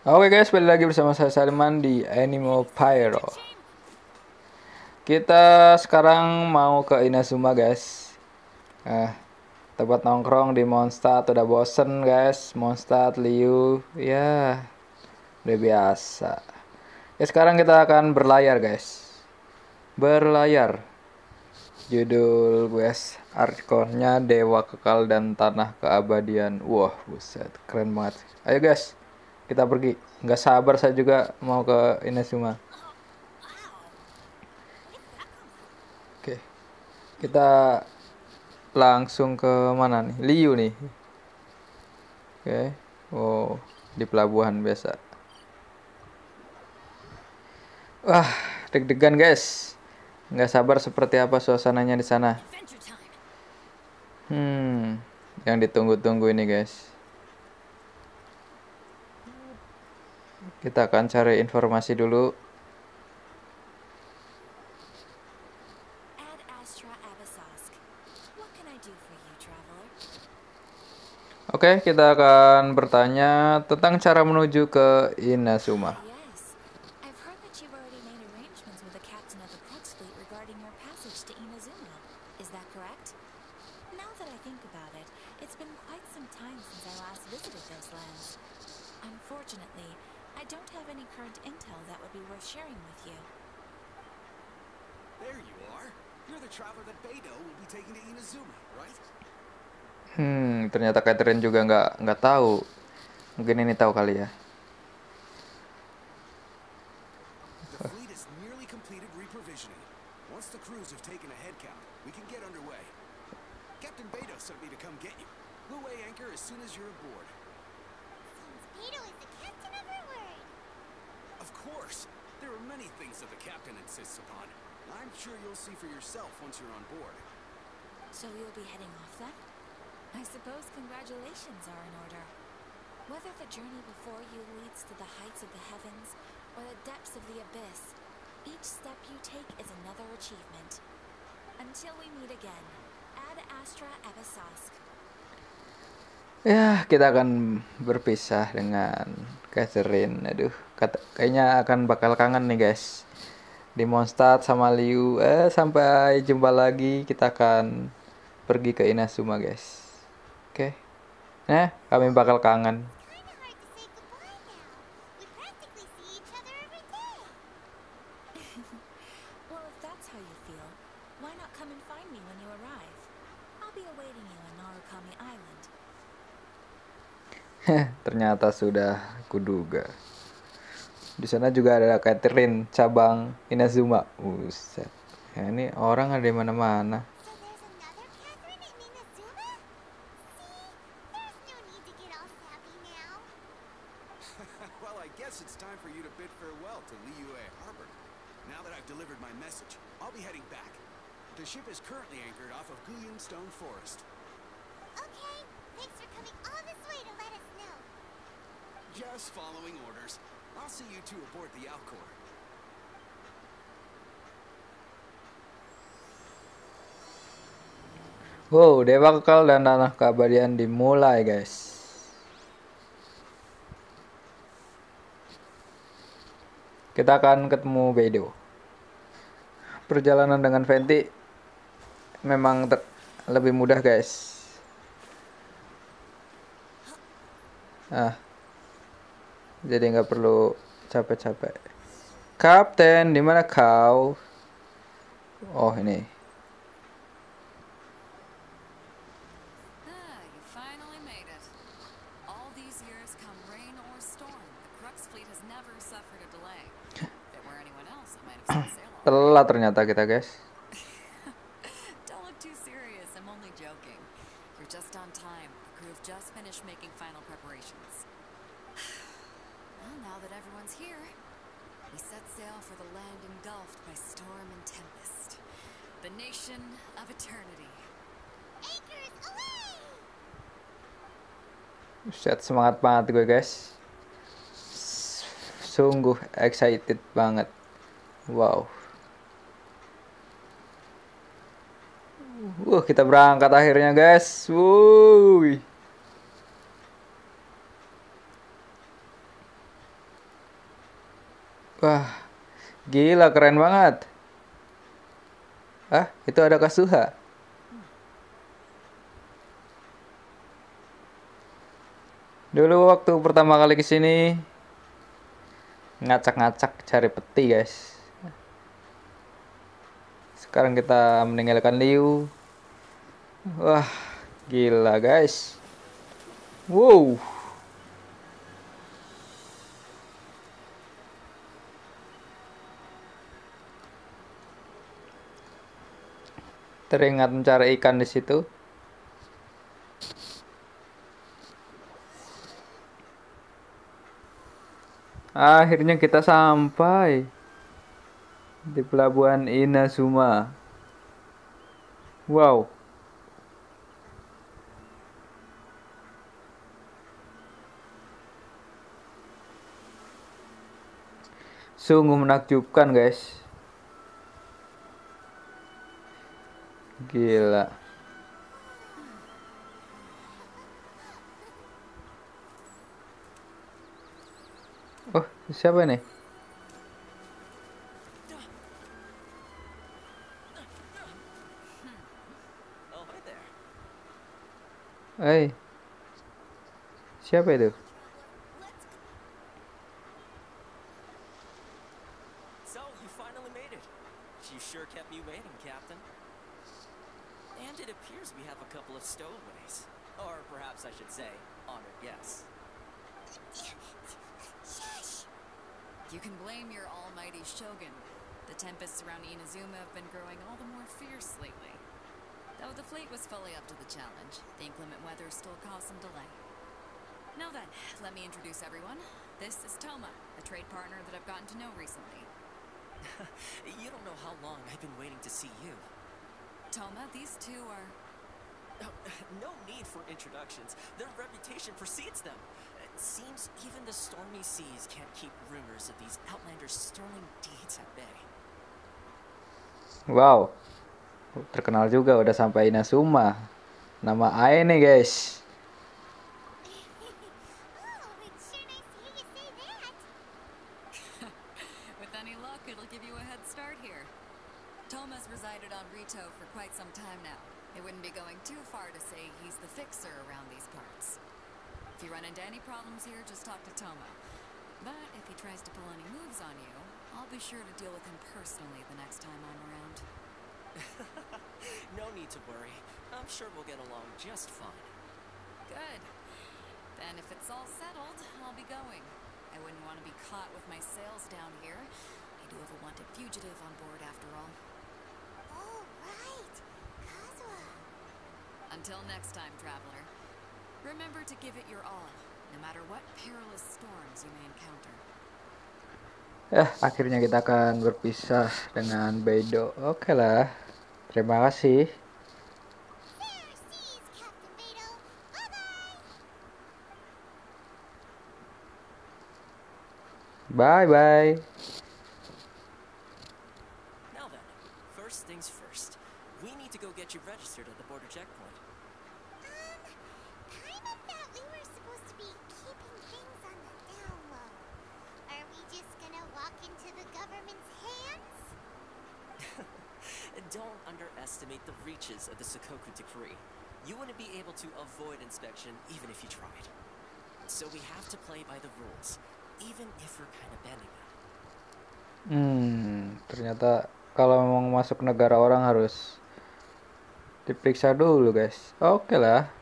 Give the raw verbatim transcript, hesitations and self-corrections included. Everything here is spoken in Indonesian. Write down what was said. Oke guys, balik lagi bersama saya Salman di Anemopyro. Kita sekarang mau ke Inazuma guys. Nah, tempat nongkrong di Mondstadt udah bosen guys. Mondstadt, Liyue, ya udah biasa. Ya sekarang kita akan berlayar guys. Berlayar. Judul guys, Archonnya Dewa Kekal dan Tanah Keabadian. Wah, buset, keren banget. Ayo guys, kita pergi. Nggak sabar saya juga mau ke Inazuma. Oke, kita langsung ke mana nih? Liyue nih. Oke, oh di pelabuhan biasa. Wah, deg-degan guys. Nggak sabar seperti apa suasananya di sana. Hmm, yang ditunggu-tunggu ini guys. Kita akan cari informasi dulu. Oke, okay, kita akan bertanya tentang cara menuju ke Inazuma. Hmm, ternyata Catherine juga nggak nggak tahu. Mungkin ini tahu kali ya. So you'll be heading off then? I suppose congratulations are in order. Whether the journey before you leads to the heights of the heavens or the depths of the abyss, each step you take is another achievement. Until we meet again, ad Astra Avos. Ya, kita akan berpisah dengan Catherine. Aduh, kata, kayaknya akan bakal kangen nih guys. Di Mondstadt sama Liyue. Eh, sampai jumpa lagi. Kita akan pergi ke Inazuma guys. Oke, okay. Nah kami bakal kangen. Ternyata sudah kuduga. Di sana juga ada Catherine cabang Inazuma. Buset. Ya, ini orang ada di mana-mana. The ship is currently anchored off of Piyun Stone Forest. Okay, thanks for coming all this way to let us know. Just following orders. I'll see you two aboard the Alcor. Wow, Dewa Kekal dan Tanah Keabadian dimulai, guys. Kita akan ketemu Bedo. Perjalanan dengan Venti memang lebih mudah guys. Nah, jadi nggak perlu capek-capek. Kapten, di mana kau? Oh ini. Telat ternyata kita guys. Set semangat banget gue guys. Sungguh excited banget. Wow. Wah, uh, kita berangkat akhirnya guys. Wuih. Wah, gila keren banget. Ah, itu ada Kasuha. Dulu waktu pertama kali kesini ngacak-ngacak cari peti, guys. Sekarang kita meninggalkan Liyue. Wah, gila, guys. Wow. Teringat mencari ikan di situ. Akhirnya kita sampai di pelabuhan Inazuma. Wow. Sungguh menakjubkan, guys. Gila. Oh, siapa nih? Hey, siapa itu? So you finally made it. You sure kept me waiting, Captain. And it appears we have a couple of stowaways, or perhaps I should say, honored guests. You can blame your almighty shogun. The tempests around Inazuma have been growing all the more fierce lately. Though the fleet was fully up to the challenge, the inclement weather still caused some delay. Now then, let me introduce everyone. This is Toma, a trade partner that I've gotten to know recently. You don't know how long I've been waiting to see you. Toma, these two are... Oh, no need for introductions. Their reputation precedes them. It seems even the stormy seas can't keep rumors of these outlanders' sterling deeds at bay. Wow. Terkenal juga, udah sampai Inazuma. Nama Ae nih, guys. With any luck, it'll give you a head start here. Toma's resided on Rito for quite some time now. It wouldn't be going too far to say he's the fixer around these parts. If you run into any problems here, just talk to Toma. But if he tries to pull any moves on you, I'll be sure to deal with him personally the next time I'm around. No need to worry. I'm sure we'll get along just fine. Good. Then if it's all settled, I'll be going. I wouldn't want to be caught with my sails down here. I do have a wanted fugitive on board after all. Oh, right. Kasuha. Until next time, traveler. Remember to give it your all, no matter what perilous storms you may encounter. Eh, akhirnya kita akan berpisah dengan Bedo. Oke lah. Terima kasih. Bye bye. Now then, first things first. We need to go get you registered at the border checkpoint. Don't underestimate the reaches of the Sokoku Decree. You wouldn't be able to avoid inspection even if you tried. So we have to play by the rules, even if we're kind of bending them. Hmm, ternyata kalau memang masuk negara orang harus diperiksa dulu, guys. Oke lah.